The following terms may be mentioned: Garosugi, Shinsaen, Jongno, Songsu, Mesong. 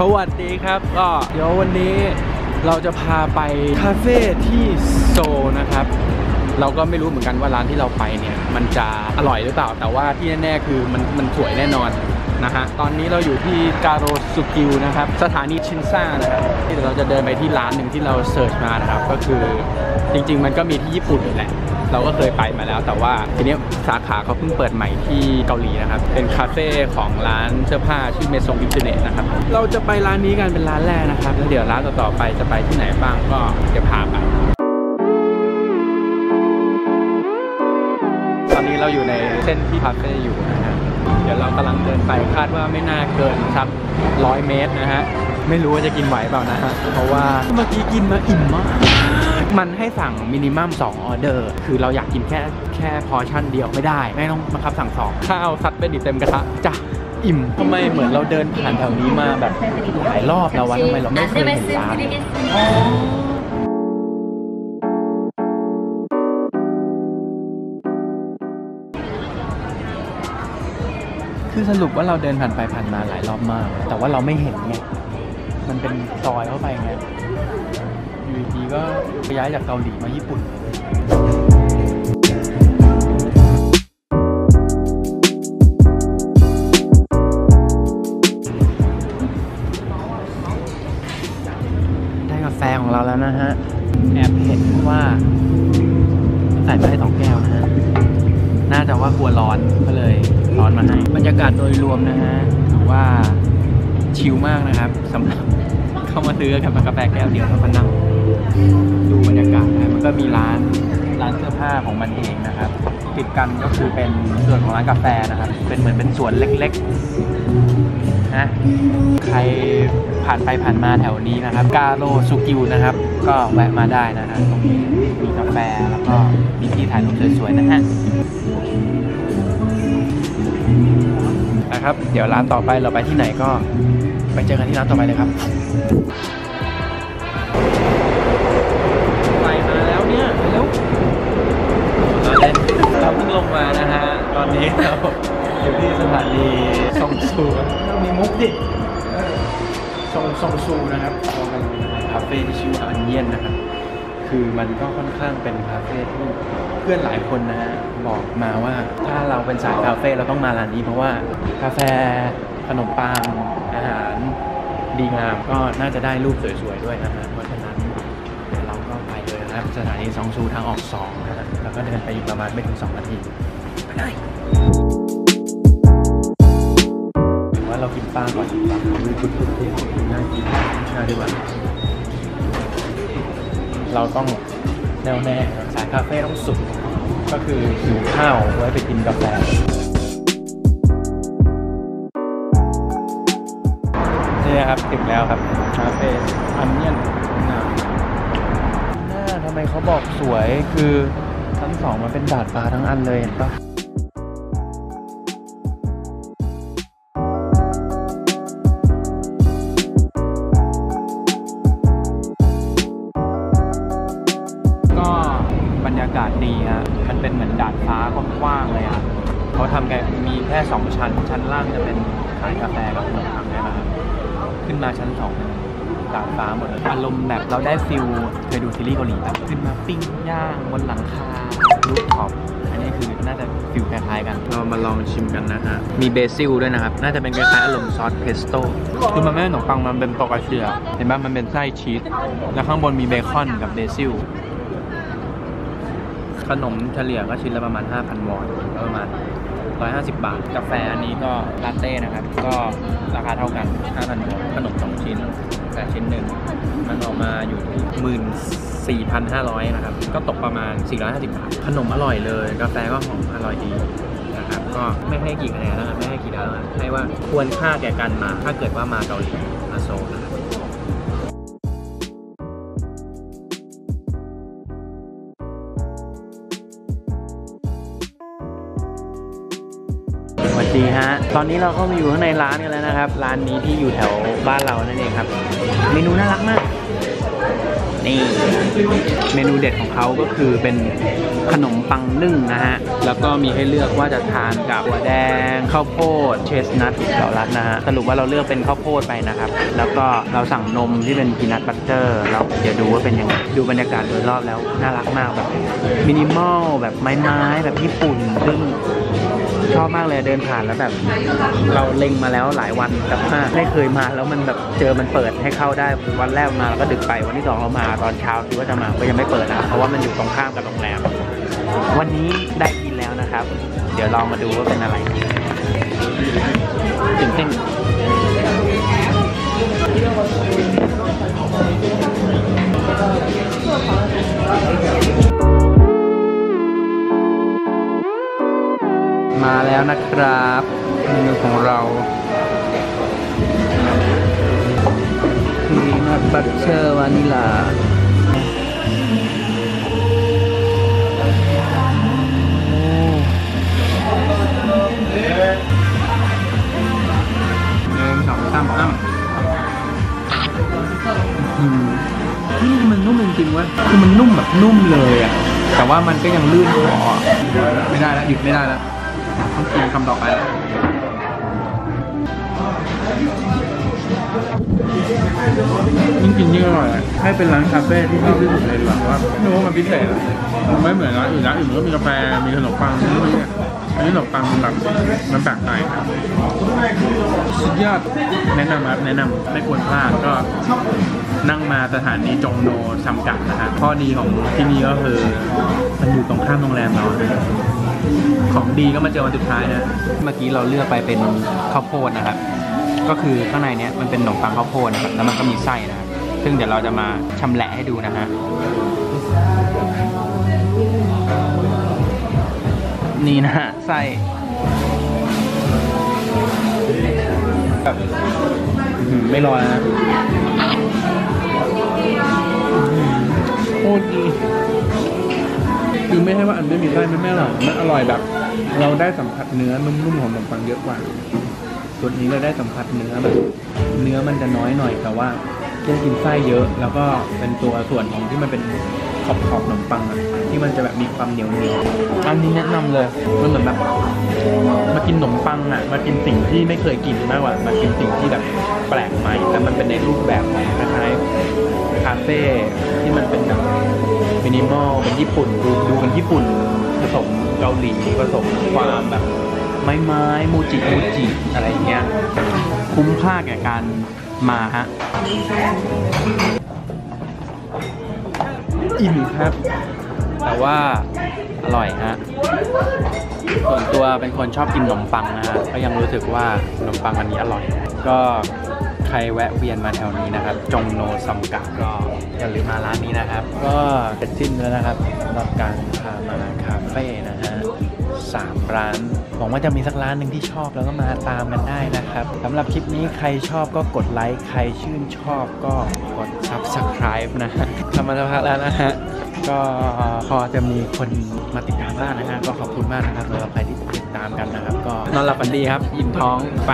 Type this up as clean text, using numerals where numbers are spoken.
สวัสดีครับก็เดี๋ยววันนี้เราจะพาไปคาเฟ่ที่โซนะครับเราก็ไม่รู้เหมือนกันว่าร้านที่เราไปเนี่ยมันจะอร่อยหรือเปล่าแต่ว่าที่แน่ๆคือมันสวยแน่นอนนะฮะตอนนี้เราอยู่ที่กาโรสุกิวนะครับสถานีชินซ่านะครับที่เราจะเดินไปที่ร้านหนึ่งที่เราเสิร์ชมานะครับก็คือจริงๆมันก็มีที่ญี่ปุ่นแหละเราก็เคยไปมาแล้วแต่ว่าทีนี้สาขาเขาเพิ่งเปิดใหม่ที่เกาหลีนะครับเป็นคาเฟ่ของร้านเสื้อผ้าชื่อเมซงอินเทอร์เน็ตนะครับเราจะไปร้านนี้กันเป็นร้านแรกนะครับแล้วเดี๋ยวร้านต่อๆไปจะไปที่ไหนบ้างก็จะพาไปตอนนี้เราอยู่ในเส้นที่คาเฟ่อยู่นะฮะเดี๋ยวเรากำลังเดินไปคาดว่าไม่น่าเกินสัก100 เมตรนะฮะไม่รู้ว่าจะกินไหวเปล่านะฮะเพราะว่าเมื่อกี้กินมาอิ่มมากมันให้สั่งมินิมัม2 ออเดอร์คือเราอยากกินแค่พอชั่นเดียวไม่ได้ไม่ต้องบังคับสั่ง2ข้าวซัดไปดิเต็มกระทะจ้ะอิ่มทำไมเหมือนเราเดินผ่านแถวนี้มาแบบหลายรอบแล้ววะทำไมเราไม่เคยเห็นร้านคือสรุปว่าเราเดินผ่านไปผ่านมาหลายรอบมากแต่ว่าเราไม่เห็นไงมันเป็นซอยเข้าไปไงอยู่ดีก็ย้ายจากเกาหลีมาญี่ปุ่นได้กาแฟของเราแล้วนะฮะแอบเห็นว่าใส่ไปได้2 แก้วนะฮะน่าจะว่ากลัวร้อนก็เลยร้อนมาให้บรรยากาศโดยรวมนะฮะถือว่าชิลมากนะครับสำหรับเข้ามาซื้อกับกาแฟแก้วเดียวแล้วก็นั่งดูบรรยากาศนะมันก็มีร้านเสื้อผ้าของมันเองนะครับติดกันก็คือเป็นส่วนของร้านกาแฟนะครับเป็นเหมือนเป็นสวนเล็กๆนะใครผ่านไปผ่านมาแถวนี้นะครับกาโรสุกิวนะครับก็แวะมาได้นะฮะตรงนี้มีกาแฟแล้วก็มีที่ถ่ายรูปสวยๆนะฮะนะครับเดี๋ยวร้านต่อไปเราไปที่ไหนก็ไปเจอกันที่ร้านต่อไปเลยครับไปมาแล้วเนี่ยแล้วเราเล่นเราเพิ่งลงมานะฮะตอนนี้เราอยู่ที่สถานีซงซูต้องมีมุกดิซงซูนะครับเราเป็นคาเฟ่ที่ชื่ออันเย็นนะครับคือมันก็ค่อนข้างเป็นคาเฟ่ที่เพื่อนหลายคนนะฮะบอกมาว่าถ้าเราเป็นสายคาเฟ่เราต้องมาร้านนี้เพราะว่ากาแฟขนมปังอาหารดีงามก็น่าจะได้รูปสวยๆด้วยนะฮะเพราะฉะนั้นเดี๋ยวเราก็ไปเลยนะครับสถานีซงซูทางออก2นะฮะแล้วก็เดินไปอยู่ประมาณไม่ถึง2 นาทีไปได้หรือว่าเรากินป้าก่อนดีกว่ามันคุ้นๆที่น่ากินน่าดีกว่าเราต้องแน่วแน่สายคาเฟ่ต้องสุดก็คือหิวข้าวไว้ไปกินกาแฟนี่ครับถึงแล้วครับคาเฟ่อันเนี้ยหน้าทำไมเขาบอกสวยคือชั้น2มันเป็นดาดฟ้าทั้งอันเลยเห็นปะดีฮะมันเป็นเหมือนดาดฟ้ากว้างๆเลยอ่ะเขาทำแกมีแค่2 ชั้นชั้นล่างจะเป็นขายกาแฟกับขนมปังนะครับขึ้นมาชั้น2ดาดฟ้าหมดเลยอารมณ์แบบเราได้ฟิลเคยดูซีรีส์เกาหลีแบบขึ้นมาปิ้งย่างบนหลังคารูฟท็อปอันนี้คือน่าจะฟิลคล้ายๆกันเรามาลองชิมกันนะฮะมีเบซิลด้วยนะครับน่าจะเป็นคล้ายๆอารมณ์ซอสเพสโต้คือมันไม่ใช่ขนมปังมันเป็นโปกาเชียเห็นไหมมันเป็นไส้ชีสแล้วข้างบนมีเบคอนกับเบซิลขนมเฉลี่ยก็ชิ้นละประมาณ 5,000 วอนก็ประมาณ150 บาทกาแฟอันนี้ก็ลาเต้นะครับก็ราคาเท่ากัน 5,000 วอนขนม2 ชิ้นแต่ชิ้นหนึ่งมันออกมาอยู่ที่ 14,500 นะครับก็ตกประมาณ450 บาทขนมอร่อยเลยกาแฟก็หอมอร่อยดีนะครับก็ไม่ให้กี่คะแนนแล้วไม่ให้กี่ดาวให้ว่าควรค่าแก่การมาถ้าเกิดว่ามาเกาหลีมาโซลนะครับดีฮะตอนนี้เราก็มาอยู่ข้างในร้านกันแล้วนะครับร้านนี้ที่อยู่แถวบ้านเรานั่นเองครับเมนูน่ารักมาก นี่เมนูเด็ดของเขาก็คือเป็นขนมปังนึ่งนะฮะแล้วก็มีให้เลือกว่าจะทานกับถั่วแดงข้าวโพดเชสนัทเกาลัดนะฮะสรุปว่าเราเลือกเป็นข้าวโพดไปนะครับแล้วก็เราสั่งนมที่เป็นพีนัทบัตเตอร์แล้วเดี๋ยวดูว่าเป็นยังไงดูบรรยากาศโดยรอบแล้วน่ารักมากแบบมินิมอลแบบไม้ๆแบบญี่ปุ่นซึ่งชอบมากเลยเดินผ่านแล้วแบบเราเล็งมาแล้วหลายวันแต่ว่าไม่เคยมาแล้วมันแบบเจอมันเปิดให้เข้าได้วันแรกมาแล้วก็ดึกไปวันที่สองเรามาตอนเช้าคิดว่าจะมาก็ยังไม่เปิดนะเพราะว่ามันอยู่ตรงข้ามกับโรงแรมวันนี้ได้กินแล้วนะครับเดี๋ยวลองมาดูว่าเป็นอะไรตื่นเต้นมาแล้วนะครับเมนูของเราพีนัทบัตเตอร์วานิลามันนุ่มจริงๆวะคือมันนุ่มแบบนุ่มเลยอ่ะแต่ว่ามันก็ยังลื่นคอไม่ได้แล้วหยุดไม่ได้แล้วต้องกินคำต่อไปแล้วยิ่งกินยิ่งอร่อยให้เป็นร้านคาเฟ่ที่ชอบที่สุดเลยดีกว่าว่าไม่รู้ว่ามันพิเศษมันไม่เหมือนร้านอื่นร้านอื่นมันก็มีกาแฟมีขนมปังอะไรเงี้ยอันนี้ขนมปังมันแบบมันแปลกใหม่สุดยอดแนะนำครับแนะนำไม่ควรพลาดก็นั่งมาสถานีจงโนซัมกัดนะฮะข้อดีของที่นี่ก็คือมันอยู่ตรงข้ามโรงแรมเราของดีก็มาเจอวันสุดท้ายนะเมื่อกี้เราเลือกไปเป็นข้าวโพดนะครับก็คือข้างในเนี้ยมันเป็นขนมปังข้าวโพดนะครับแล้วมันก็มีไส้นะซึ่งเดี๋ยวเราจะมาชำแหละให้ดูนะฮะนี่นะฮะไส้ไม่รอแล้วนะโคตรดีคือไม่ใช่ว่าอันไม่มีไส้มันไม่อร่อยมันอร่อยแบบเราได้สัมผัสเนื้อนุ่มๆของขนมปังเยอะกว่าส่วนนี้เราได้สัมผัสเนื้อแบบเนื้อมันจะน้อยหน่อยแต่ว่าได้กินไส้เยอะแล้วก็เป็นตัวส่วนของที่มันเป็นขอบๆขนมปังอะที่มันจะแบบมีความเหนียวอันนี้แนะนำเลยมันเหมือนแบบมากินขนมปังอะมากินสิ่งที่ไม่เคยกินมากกว่ามากินสิ่งที่แบบแปลกใหม่แต่มันเป็นในรูปแบบคล้ายๆคาเฟ่ที่มันเป็นแบบมินิมอลเป็นญี่ปุ่นดูกันญี่ปุ่นผสมเกาหลีผสมความแบบไม้มูจิอะไรอย่างเงี้ยคุ้มค่าแก่การมาฮะอิ่มครับแต่ว่าอร่อยฮะส่วนตัวเป็นคนชอบกินขนมปังนะฮะก็ยังรู้สึกว่าขนมปังอันนี้อร่อยก็ใครแวะเวียนมาแถวนี้นะครับจงโนซัมกัดก็อย่าลืมมาร้านนี้นะครับก็เสร็จสิ้นแล้วนะครับสำหรับการพามาคาเฟ่นะฮะ3 ร้านหวังว่าจะมีสักร้านหนึ่งที่ชอบแล้วก็มาตามกันได้นะครับสำหรับคลิปนี้ใครชอบก็กดไลค์ใครชื่นชอบก็กด Subscribe นะฮะทำมาสักพักแล้วนะฮะก็พอจะมีคนมาติดตามบ้างนะฮะก็ขอบคุณมากนะครับสำหรับใครที่ติดตามกันนะครับก็นอนหลับฝันดีครับอิ่มท้องไป